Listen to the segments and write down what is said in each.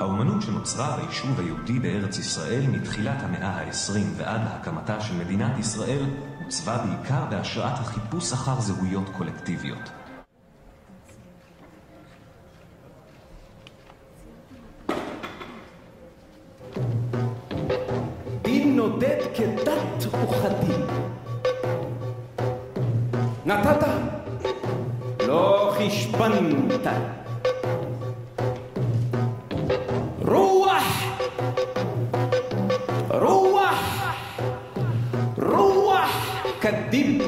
האומנות שנוצרה ביישוב היהודי בארץ ישראל מתחילת המאה ה-20 ועד להקמתה של מדינת ישראל הוצבה בעיקר בהשראת החיפוש אחר זהויות קולקטיביות. דין נודד כדת וכדין. נתת? לא חשבנת. קדים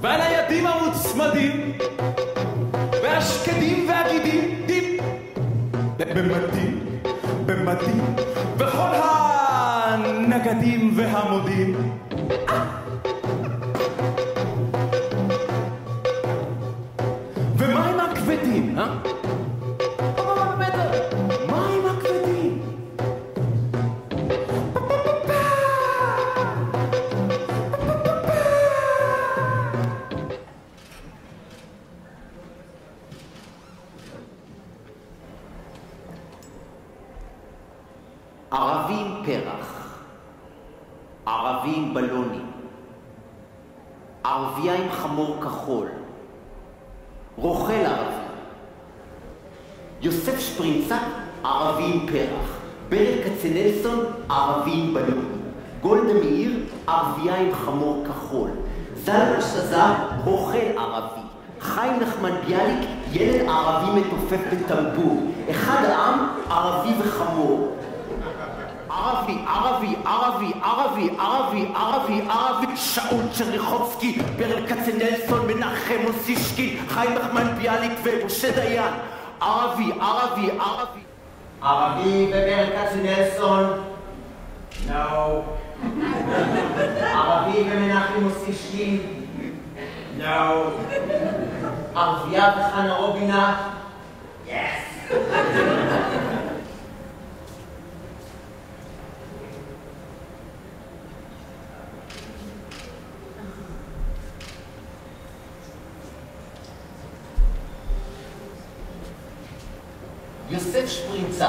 ועל הידים המוצמדים והשקדים והגידים דים במדים במדים וכל הנגדים והמודים ומה עם הכבדים? ערבים פרח, ערבים בלונים, ערבייה עם חמור כחול, רוכל ערבי, יוסף שפרינצה, ערבים פרח, פרל כצנלסון, ערבים בלונים, גולדה מאיר, ערבייה עם חמור כחול, זלמה שזאב, רוכל ערבי, חיים נחמן ביאליק, ילד ערבי מתופף בטמבור, אחד העם, ערבי וחמור. ערבי, ערבי, ערבי, ערבי, ערבי, ערבי, ערבי, שאול צ'רניחובסקי, פרל כצנלסון, מנחם מוסישקי, חיים נחמן ביאליק ומשה דיין. ערבי, ערבי, ערבי. ערבי ופרל כצנלסון. לא. ערבי ומנחם מוסישקי. לא. ערבייה וחנה רובינה. יס. יוסף שפרינצה,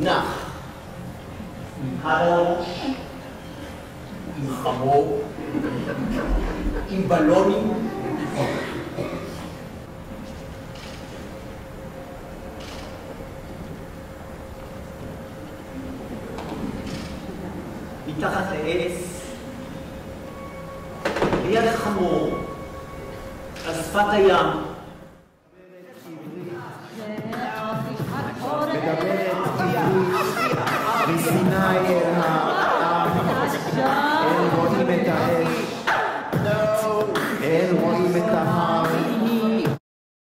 נח, עם הראש, עם חמור, עם בלונים, מתחת לעץ, ליד חמור, על שפת הים, Sinai